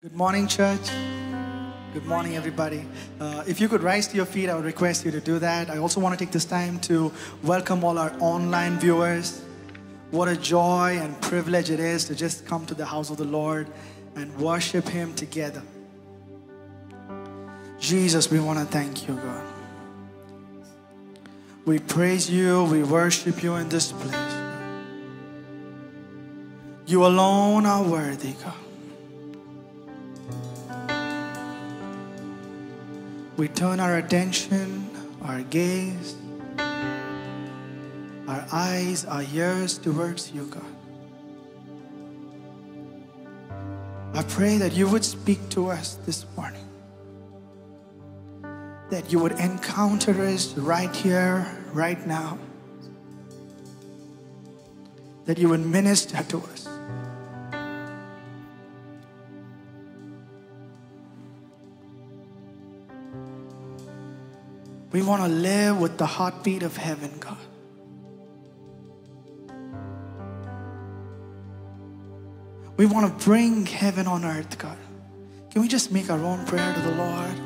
Good morning, church. Good morning, everybody. If you could rise to your feet, I would request you to do that. I also want to take this time to welcome all our online viewers. What a joy and privilege it is to just come to the house of the Lord and worship Him together. Jesus, we want to thank you, God. We praise you, we worship you in this place. You alone are worthy, God. We turn our attention, our gaze, our eyes, our ears towards you, God. I pray that you would speak to us this morning. That you would encounter us right here, right now. That you would minister to us. We want to live with the heartbeat of heaven, God. We want to bring heaven on earth, God. Can we just make our own prayer to the Lord?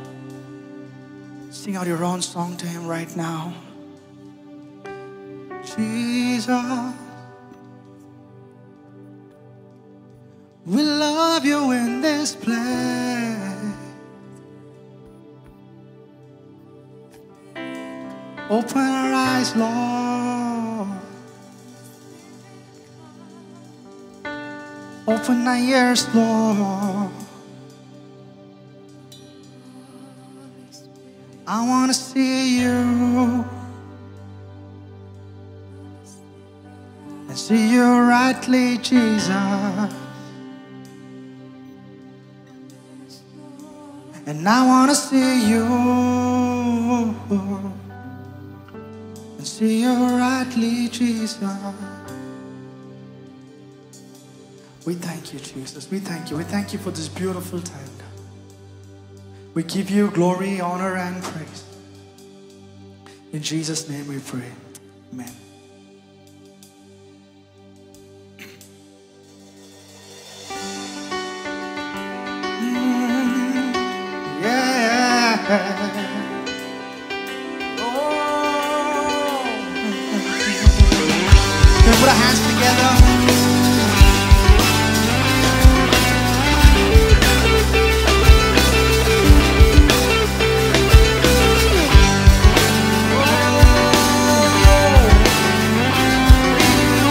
Sing out your own song to Him right now. Jesus, we love you in this place. Open our eyes, Lord. Open our ears, Lord. I want to see you. And see you rightly, Jesus. And I want to see you. See you rightly, Jesus. We thank you, Jesus. We thank you. We thank you for this beautiful time, God. We give you glory, honor, and praise. In Jesus' name we pray. Amen. Put our hands together. Oh,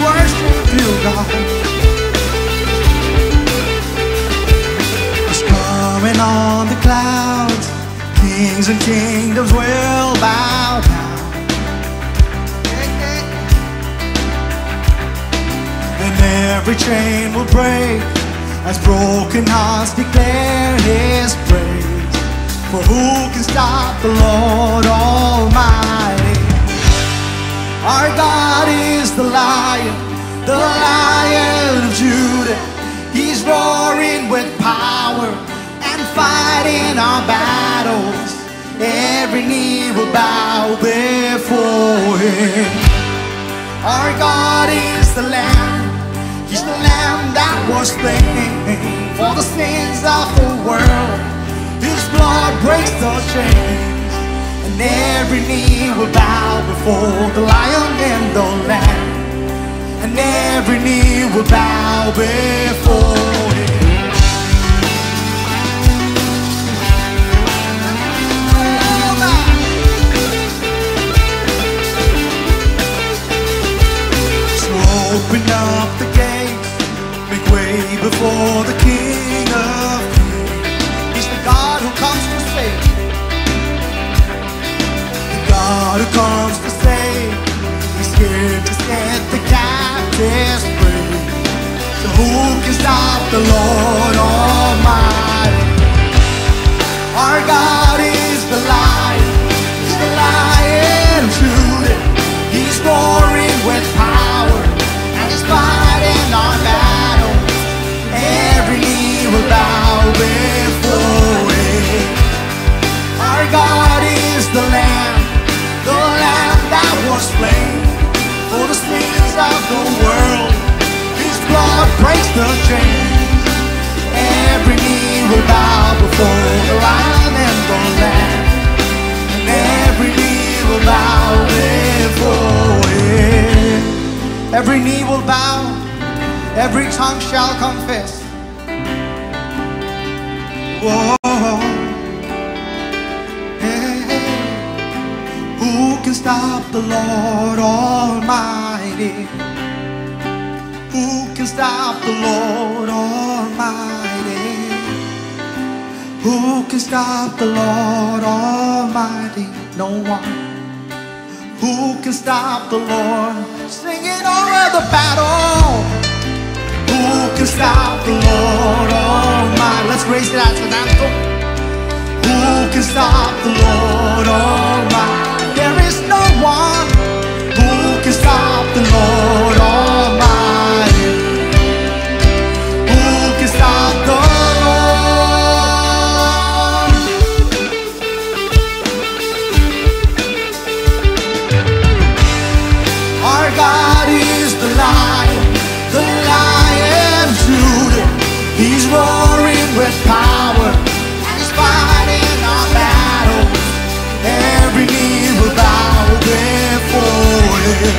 worship you, God. He's coming on the clouds. Kings and kingdoms will bow down. Every chain will break as broken hearts declare His praise. For who can stop the Lord Almighty? Our God is the Lion of Judah. He's roaring with power and fighting our battles. Every knee will bow before Him. Our God is the Lamb. He's the Lamb that was slain for the sins of the world. His blood breaks the chains, and every knee will bow before the Lion and the Lamb. And every knee will bow before Him. So open up the gate. Make way before the King of Kings. He's the God who comes to save. The God who comes to save. He's here to set the captives free. So who can stop the Lord Almighty? Our God is the Lion. He's the Lion of Judah. He's roaring with power, and He's fighting our battle. Will bow before Him. Our God is the Lamb that was slain for the sins of the world. His blood breaks the chains. Every knee will every tongue shall confess. Whoa. Yeah. Who can stop the Lord Almighty? Who can stop the Lord Almighty? Who can stop the Lord Almighty? No one. Who can stop the Lord? Sing it over the battle. Who can stop the Lord Almighty? Let's raise it out to an anthem. Who can stop the Lord Almighty? There is no one who can stop the Lord Almighty. Who can stop the Lord? Our God is the Lion, the Lion of Judah. He's roaring with power, and He's fighting our battles. Every knee will bow before Him.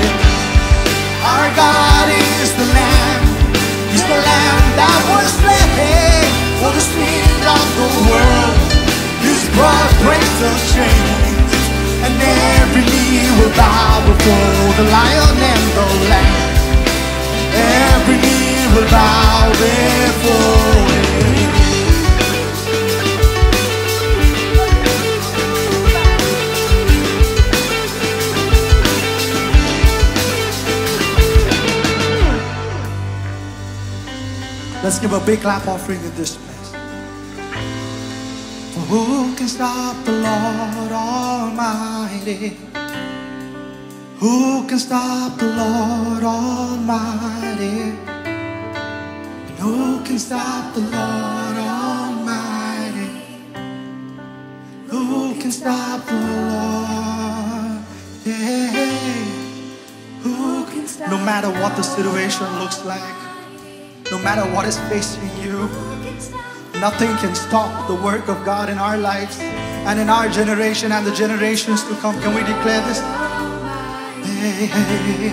Our God is the Lamb. He's the Lamb that was slain for the sin of the world. He's brought breaks of chains, and every knee will bow before the Lion and the Lamb. Every knee will bow before Him. Let's give a big clap offering in this place. For who can stop the Lord Almighty? Who can stop the Lord Almighty? And who can stop the Lord Almighty? Who can stop the Lord? Yeah. Who can stop? No matter what the situation looks like, no matter what is facing you, nothing can stop the work of God in our lives and in our generation and the generations to come. Can we declare this? Hey, hey, hey.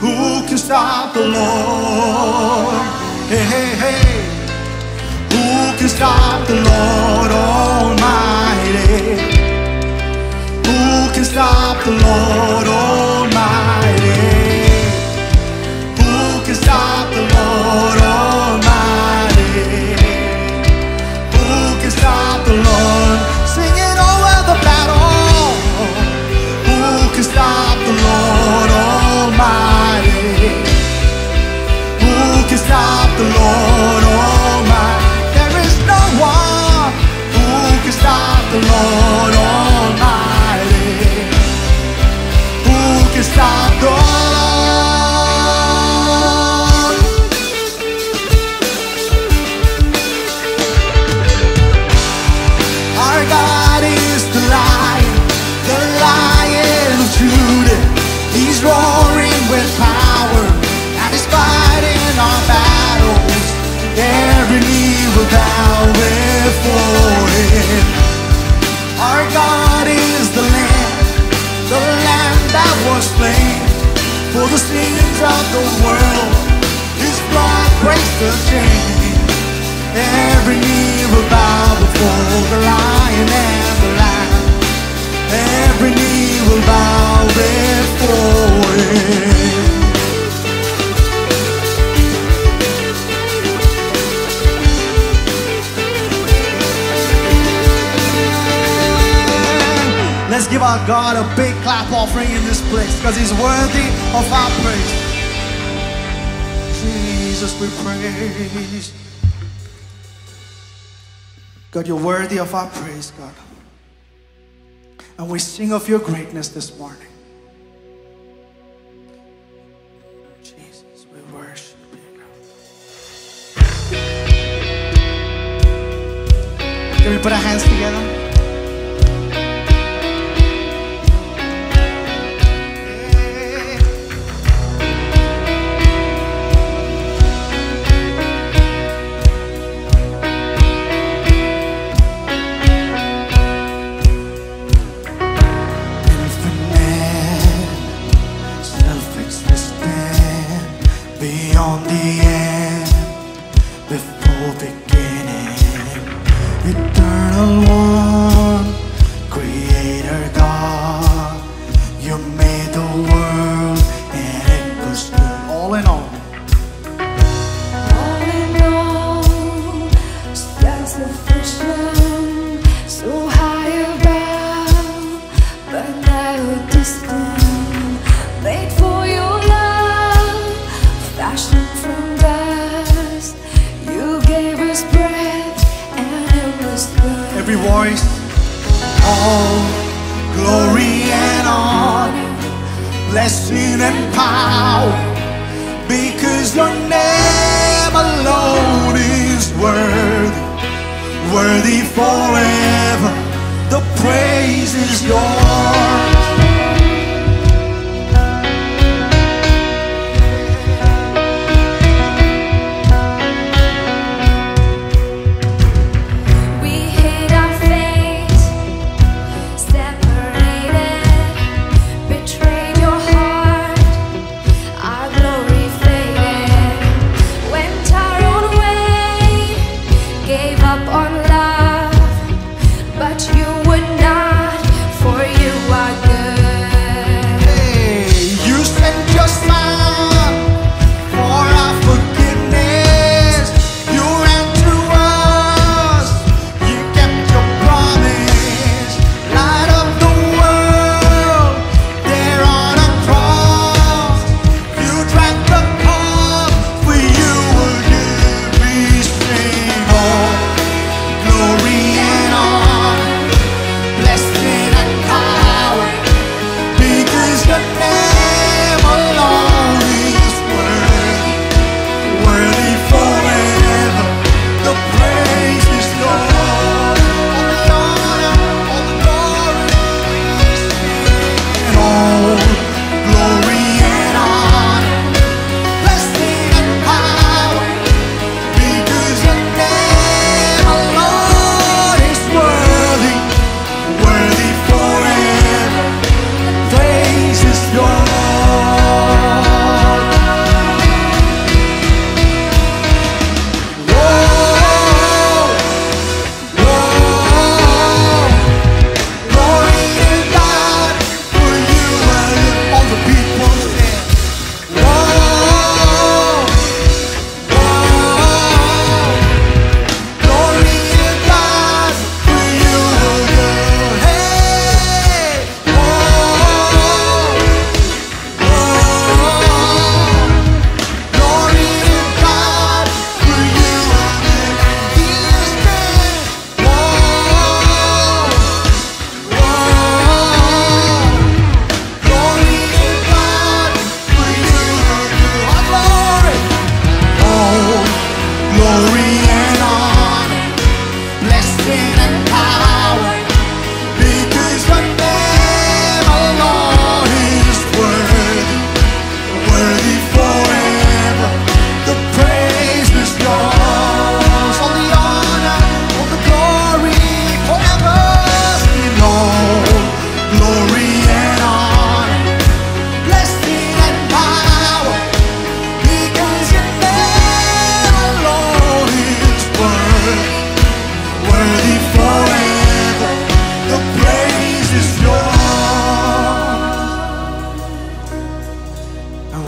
Who can stop the Lord? Hey, hey, hey. Who can stop the Lord Almighty? Who can stop the Lord Almighty? Who can stop the Lord Almighty? Who can stop the Lord? Sing it over the battle. Who can stop the Lord Almighty? Who can stop the Lord Almighty? There is no one who can stop the Lord Almighty. Who can stop the Lord? Our God is the Lion, the Lion of Judah. He's roaring with power, and He's fighting our battles. Every knee will bow before Him. Our God is the Lamb that was slain for the sins of the world. His blood breaks the chains. Every knee will bow before the Lion and the Lamb. Every knee will bow before Him. Let's give our God a big clap offering in this place, because He's worthy of our praise. Jesus, we praise. God, You're worthy of our praise, God. And we sing of Your greatness this morning. Jesus, we worship You. Can we put our hands together? On the end. Freshman, so high above, but now distant, made for your love, fashioned from dust. You gave us breath, and it was good. Every voice, all glory and honor, blessing and power, because your name alone is worthy. Worthy forever, the praise is yours.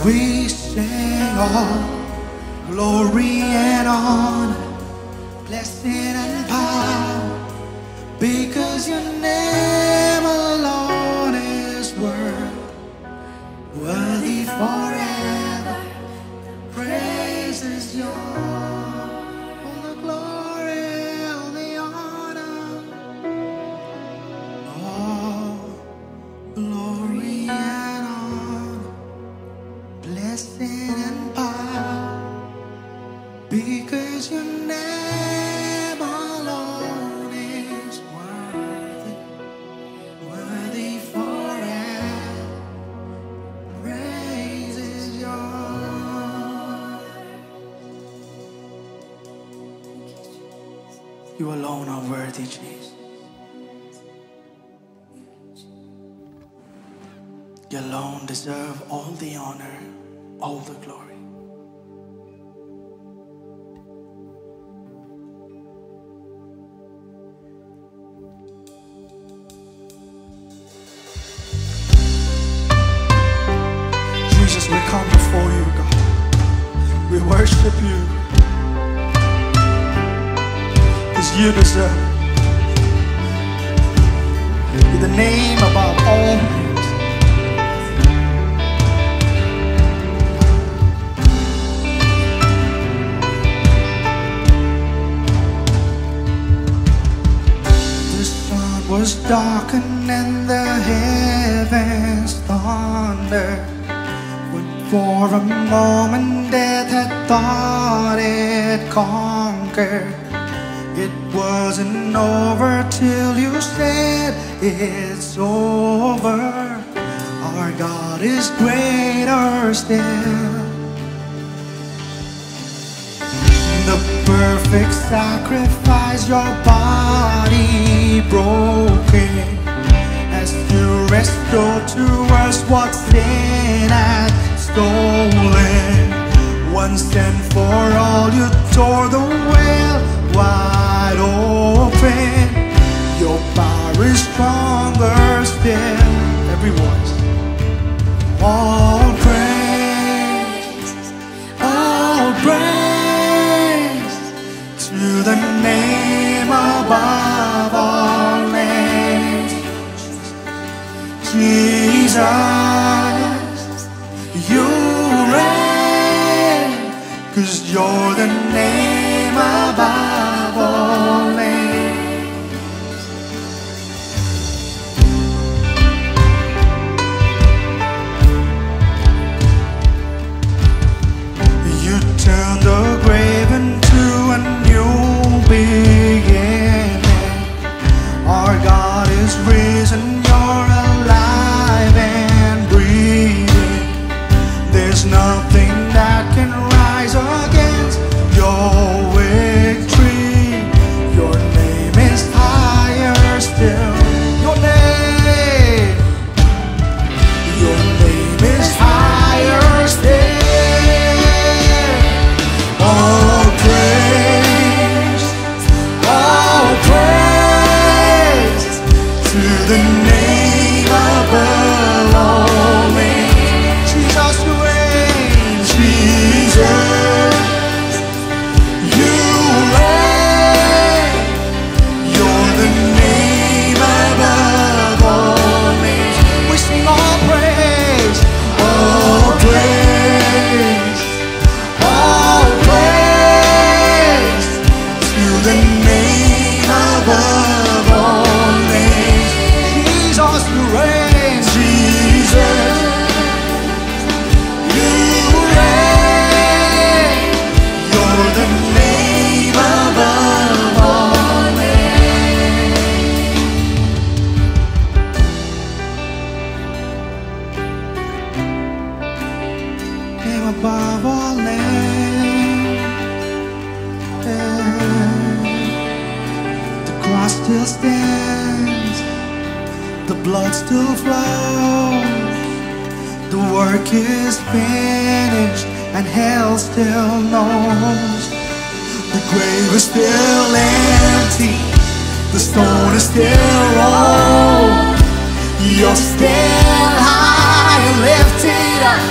We sing all glory and honor, blessing and power, because your name alone is worthy forever. Praise is yours, all the glory, all the honor, all glory and honor, blessing and power, because your name alone is worthy forever. Praise is yours. You alone are worthy, Jesus. You alone deserve all the honor, all the glory. Jesus, we come before you, God. We worship you. is you deserve. In the name above all names. The sun was darkened and the heavens thundered, when for a moment death had thought it conquered. It wasn't over till you said it's over. Our God is greater still. The perfect sacrifice, your body broken, as you restored to us what sin had stolen. Once and for all, you tore the veil wide open. Your power is stronger still. Every voice, all praise to the name above all names, Jesus. You reign, 'cause you're the name above. Above all names, yeah. The cross still stands, the blood still flows, the work is finished, and hell still knows. The grave is still empty, the stone is still rolled. You're still high and lifted up,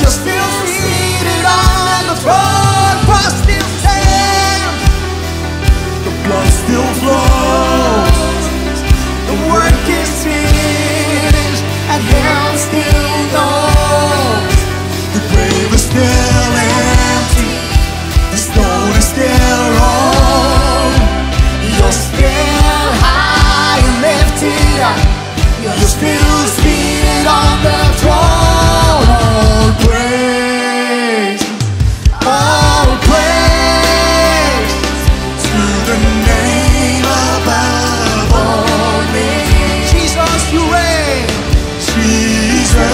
you're still seated on the throne. Cross still stands, the blood still flows, the work is finished, and hell still knows. The grave is still empty, the stone is still rolled. You're still high and lifted up, you're still seated on the throne. Jesus.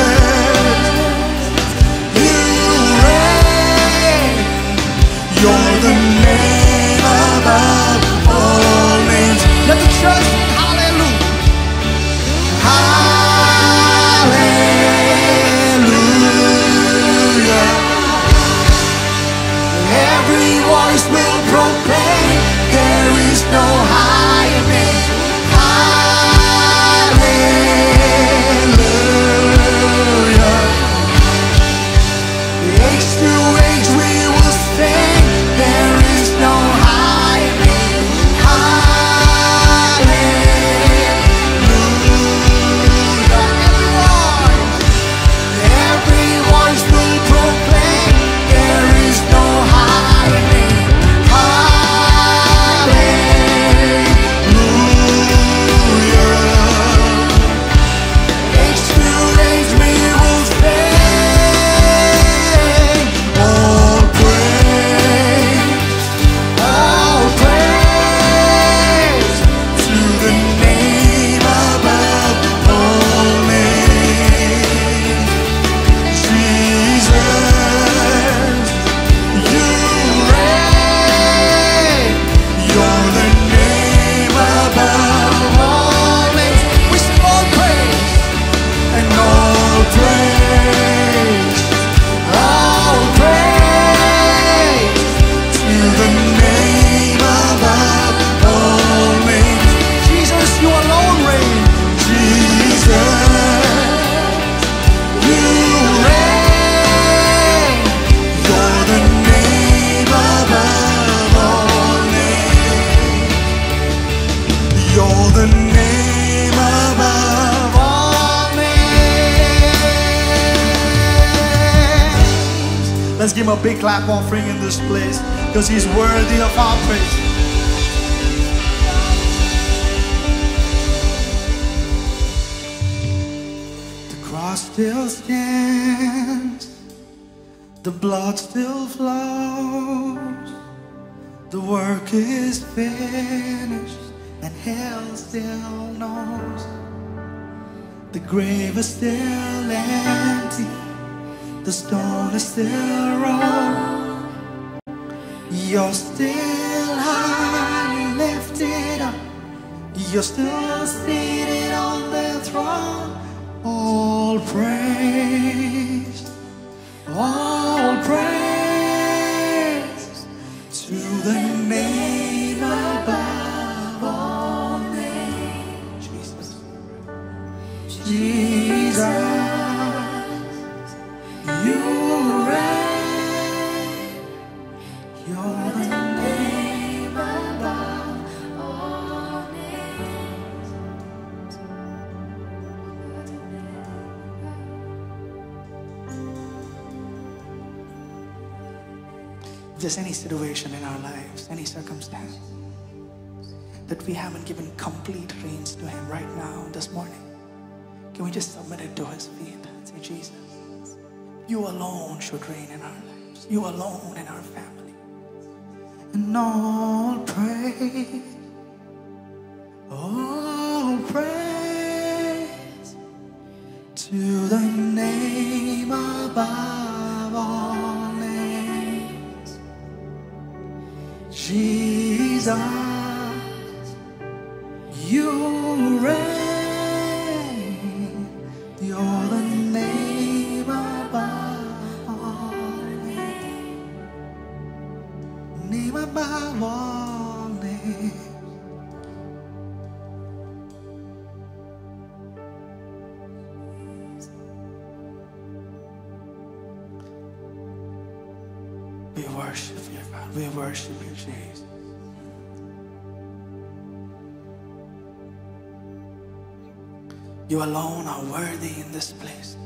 Let's give him a big clap offering in this place, because he's worthy of our praise. The cross still stands, the blood still flows, the work is finished, and hell still knows. The grave is still empty, the stone is still rolled. You're still high and lifted up, you're still seated on the throne. All praise, all praise to the name above all names, Jesus, Jesus. Just any situation in our lives, any circumstance that we haven't given complete reins to Him right now, this morning, can we just submit it to His feet and say, Jesus, you alone should reign in our lives, you alone in our family. And all praise to the name above all. Jesus, you reign, you're the name above all names, name above all names. We worship you, God. We worship you, Jesus. You alone are worthy in this place.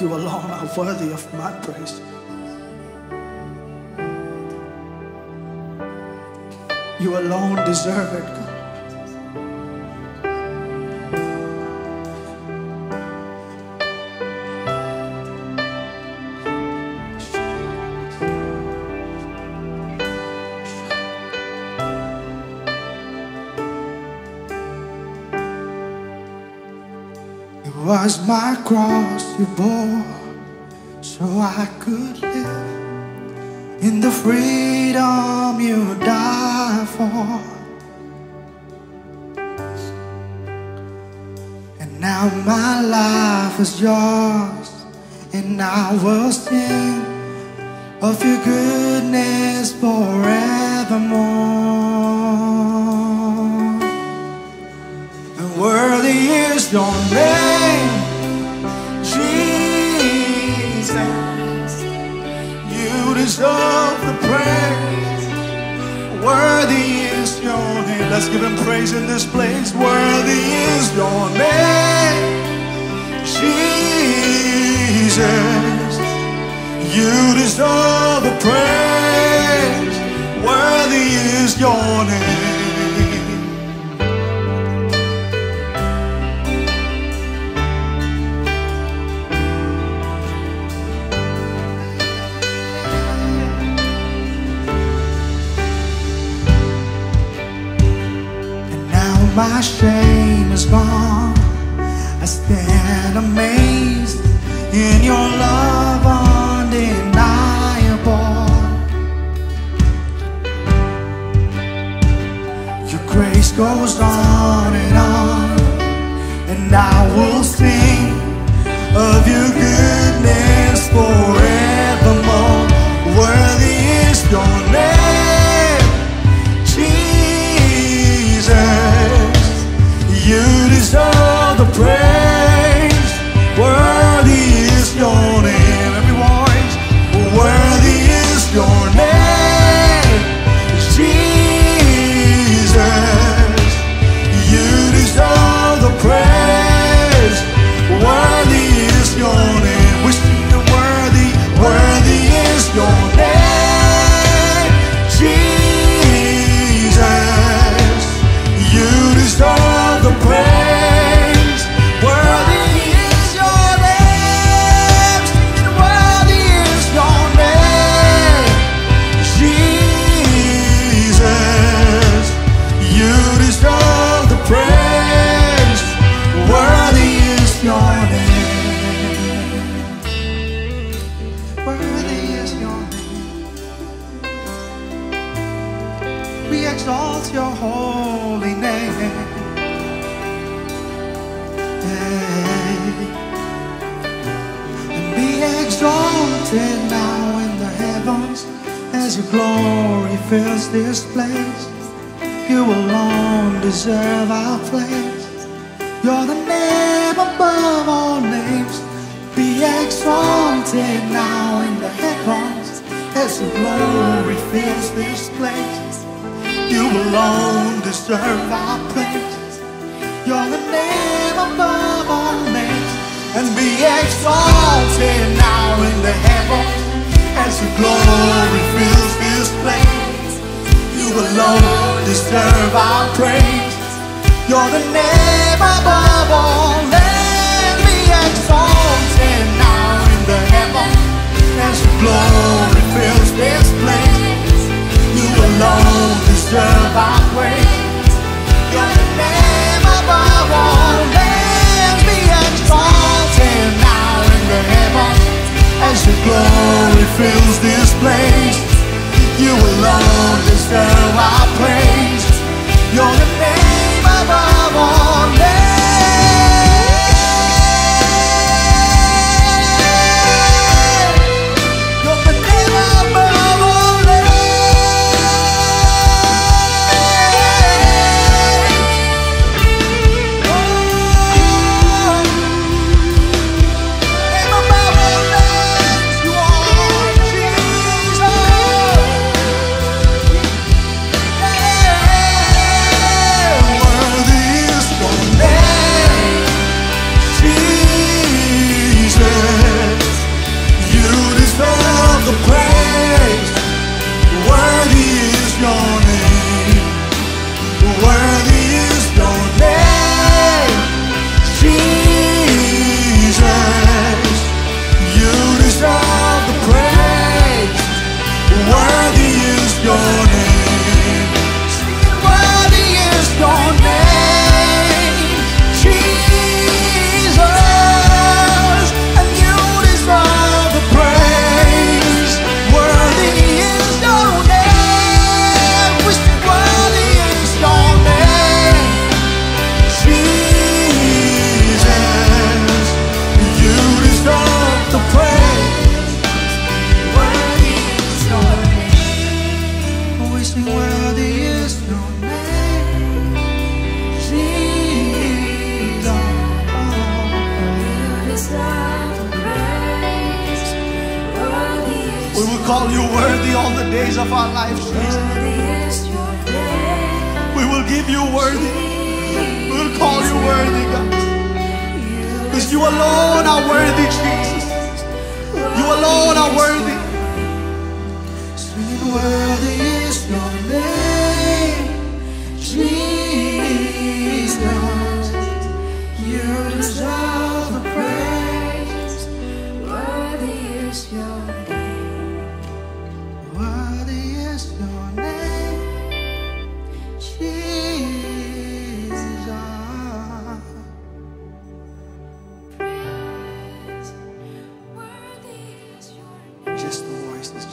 You alone are worthy of my praise. You alone deserve it, God. It was my cross you bore, so I could live in the freedom you died for. And now my life is yours, and I will sing of your goodness forevermore. And worthy is your name, of the praise. Worthy is your name. Let's give Him praise in this place. Worthy is your name, Jesus. You deserve the praise. Worthy is your name. My shame is gone, I stand amazed in your love undeniable. list goes on, and I will sing of your goodness forevermore. Worthy is your name, Jesus. You deserve the praise. Worthy is your name, everyone. Worthy is your name, Jesus. You deserve the praise. Worthy is your name. We sing the worthy. Worthy is your name, Jesus. You deserve the praise. Worthy is your name. Sing it, worthy is your name, Jesus. You deserve the praise. Worthy is your name. Worthy is your name. We exalt your holy name. And be exalted now in the heavens as your glory fills this place. You alone deserve our place. You're the name above all names. Be exalted now in the heavens as your glory fills this place. You alone deserve our place. You're the name above all names. And be exalted now in the heavens as your glory fills this place. You alone deserve our praise. You're the name above all names. Be exalted now in the heavens as your glory fills this place. You alone deserve our praise. You're the name above all names. Be exalted now in the heavens as your glory fills this place. You alone deserve our praise. You're the name above all names.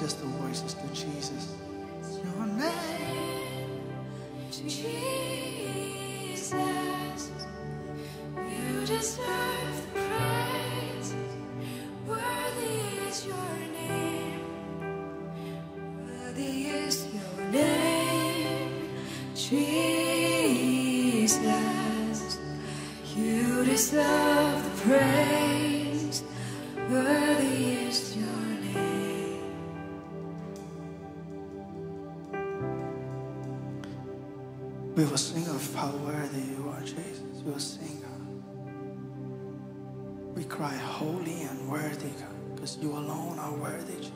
Just the voices to Jesus. is love, the praise, worthy is your name. We will sing of how worthy you are, Jesus. We will sing, God. We cry, holy and worthy, God, because you alone are worthy, Jesus.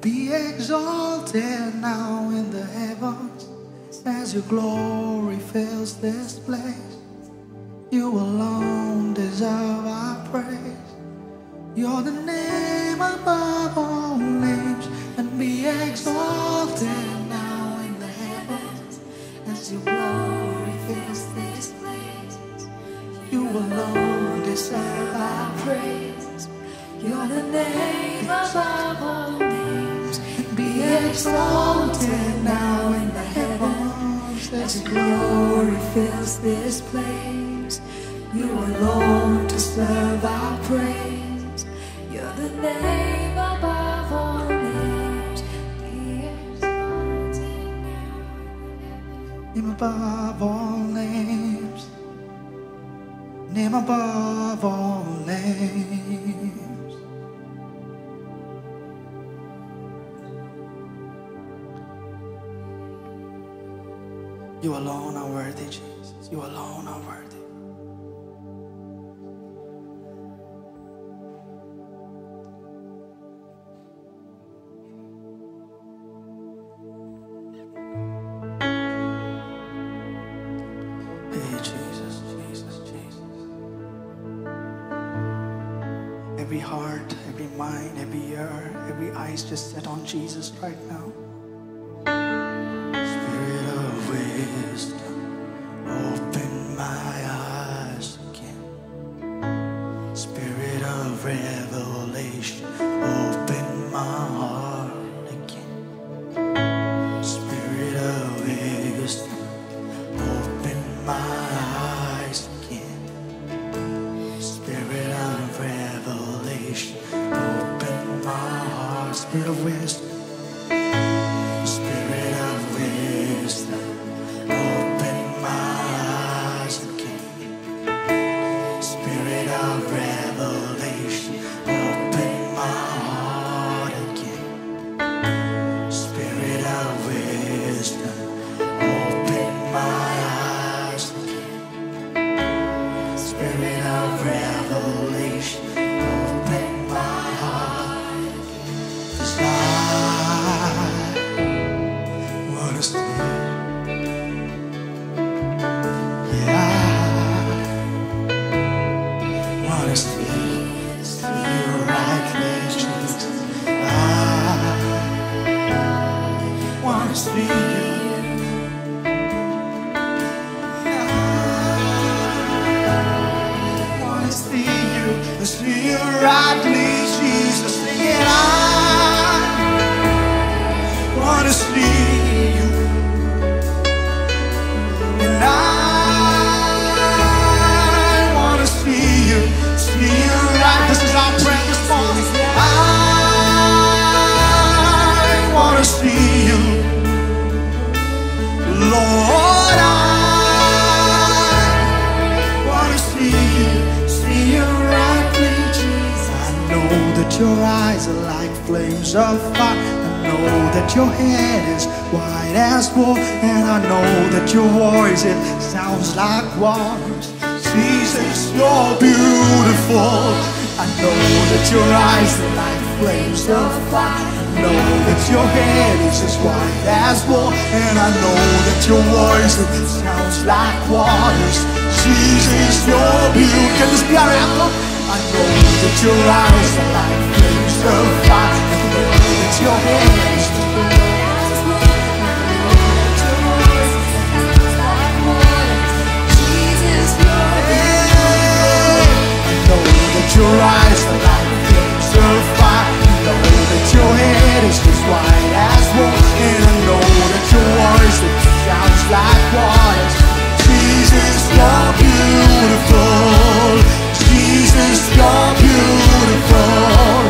Be exalted now in the heavens, as your glory fills this place. You alone deserve our praise. You're the name above all names. And be exalted now in the heavens, as your glory fills this place. You alone deserve our praise. You're the name above all names. Be exalted now in the heavens, as your glory fills this place. You alone deserve our praise. You're the name above all names. Be exalted now in the heavens. Name above all names. Name above all names. You alone are worthy, Jesus. You alone are worthy. Hey, Jesus, Jesus, Jesus. Every heart, every mind, every ear, every eyes just set on Jesus right now. Open my eyes again. Spirit of revelation, open my heart again. Spirit of wisdom, open my eyes again. Spirit of revelation, open my heart. Spirit of wisdom. Your eyes are like flames of fire. I know that your head is white as wool, and I know that your voice, it sounds like waters. Jesus, you're beautiful. I know that your eyes are like flames of fire. I know that your head is as white as wool, and I know that your voice, it sounds like waters. Jesus, you're beautiful. Can this be our anthem? I know that your eyes are like flames of fire. I know that your head is white as wool. I know that your voice sounds like waters. Jesus, you're beautiful. I know that your eyes are like flames of fire. I know that your head is as white as wool, and I know that your voice, it sounds like waters. Jesus, you're beautiful. Jesus, you're beautiful.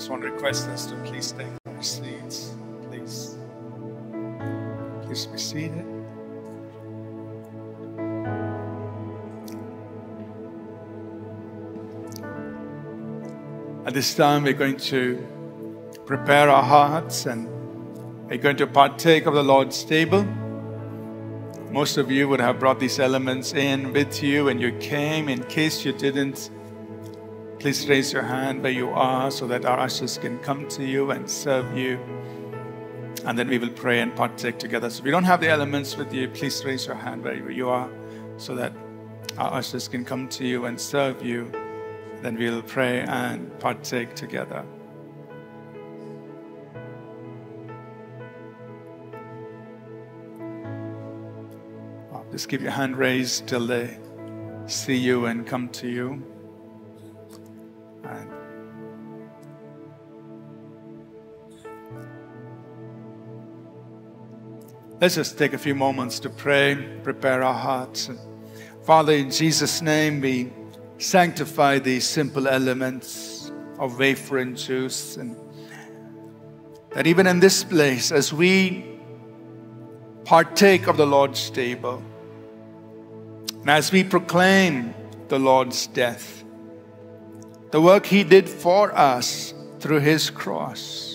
I want to request us to please take our seats, please. Please be seated. At this time, we're going to prepare our hearts and we're going to partake of the Lord's table. Most of you would have brought these elements in with you when you came. In case you didn't, please raise your hand where you are so that our ushers can come to you and serve you. And then we will pray and partake together. So if you don't have the elements with you, please raise your hand wherever you are so that our ushers can come to you and serve you. Then we will pray and partake together. Just keep your hand raised till they see you and come to you. Let's just take a few moments to pray, prepare our hearts. Father, in Jesus' name, we sanctify these simple elements of wafer and juice, and that even in this place, as we partake of the Lord's table, and as we proclaim the Lord's death, the work He did for us through His cross,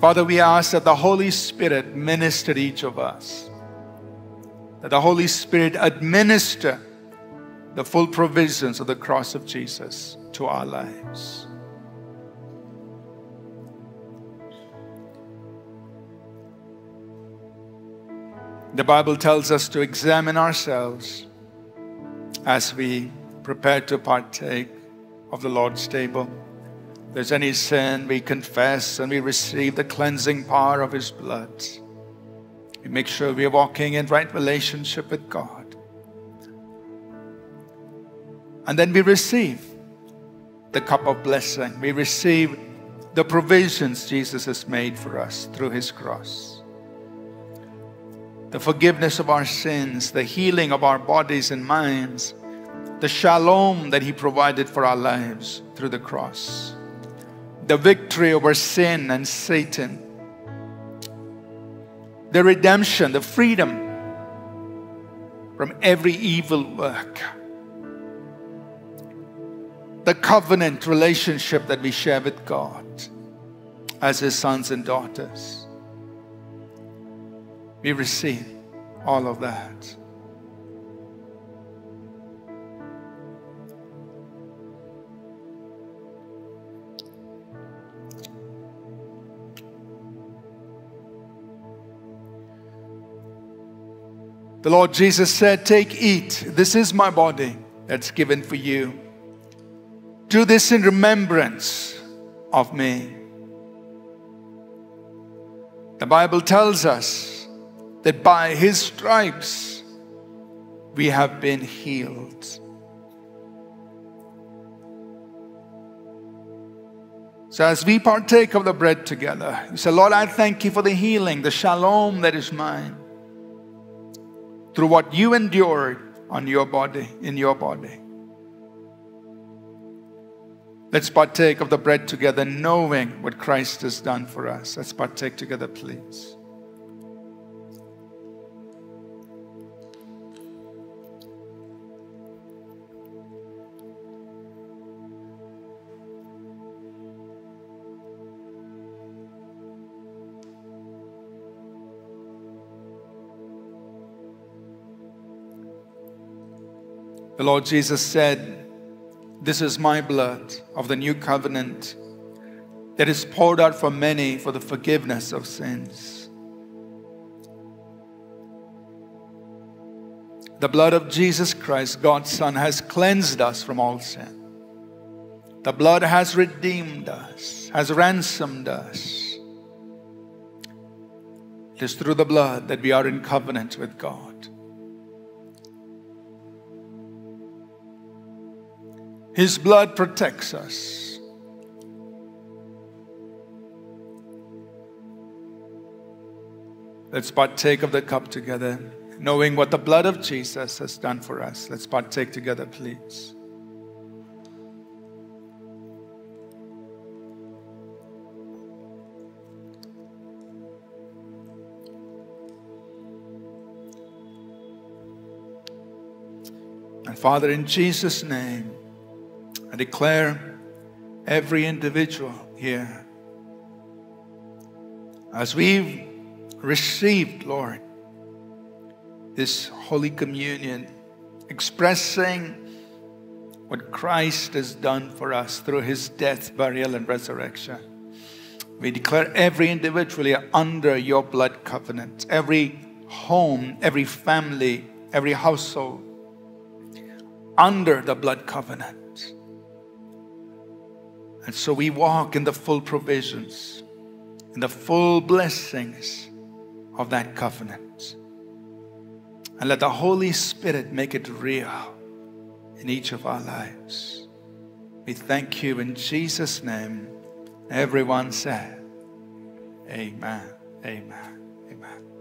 Father, we ask that the Holy Spirit minister to each of us, that the Holy Spirit administer the full provisions of the cross of Jesus to our lives. The Bible tells us to examine ourselves as we prepare to partake of the Lord's table. If there's any sin, we confess and we receive the cleansing power of His blood. We make sure we are walking in right relationship with God. And then we receive the cup of blessing. We receive the provisions Jesus has made for us through His cross. The forgiveness of our sins, the healing of our bodies and minds, the shalom that He provided for our lives through the cross. The victory over sin and Satan, the redemption, the freedom from every evil work, the covenant relationship that we share with God as His sons and daughters. We receive all of that. The Lord Jesus said, "Take, eat. This is my body that's given for you. Do this in remembrance of me." The Bible tells us that by His stripes we have been healed. So as we partake of the bread together, you say, Lord, I thank you for the healing, the shalom that is mine, through what you endured on your body, in your body. Let's partake of the bread together, knowing what Christ has done for us. Let's partake together, please. The Lord Jesus said, this is my blood of the new covenant that is poured out for many for the forgiveness of sins. The blood of Jesus Christ, God's Son, has cleansed us from all sin. The blood has redeemed us, has ransomed us. It is through the blood that we are in covenant with God. His blood protects us. Let's partake of the cup together, knowing what the blood of Jesus has done for us. Let's partake together, please. And Father, in Jesus' name, I declare every individual here, as we've received, Lord, this Holy Communion, expressing what Christ has done for us through His death, burial, and resurrection. We declare every individual here under your blood covenant, every home, every family, every household, under the blood covenant. And so we walk in the full provisions, in the full blessings of that covenant. And let the Holy Spirit make it real in each of our lives. We thank you in Jesus' name. Everyone said, amen, amen, amen.